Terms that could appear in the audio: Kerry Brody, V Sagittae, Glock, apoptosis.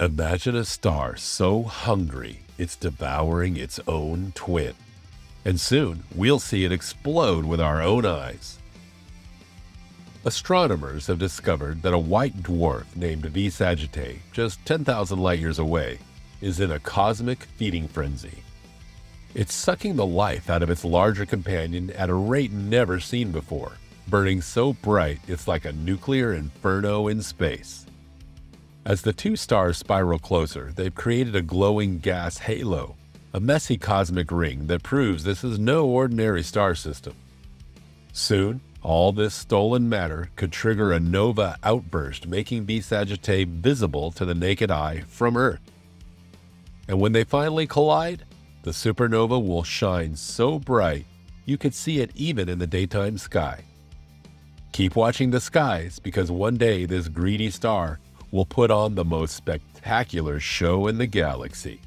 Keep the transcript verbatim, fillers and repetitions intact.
Imagine a star so hungry it's devouring its own twin. And soon, we'll see it explode with our own eyes. Astronomers have discovered that a white dwarf named V Sagittae, just ten thousand light-years away, is in a cosmic feeding frenzy. It's sucking the life out of its larger companion at a rate never seen before, burning so bright it's like a nuclear inferno in space. As the two stars spiral closer, they've created a glowing gas halo, a messy cosmic ring that proves this is no ordinary star system. Soon, all this stolen matter could trigger a nova outburst, making V Sagittae visible to the naked eye from Earth. And when they finally collide, the supernova will shine so bright you could see it even in the daytime sky. Keep watching the skies, because one day this greedy star will put on the most spectacular show in the galaxy.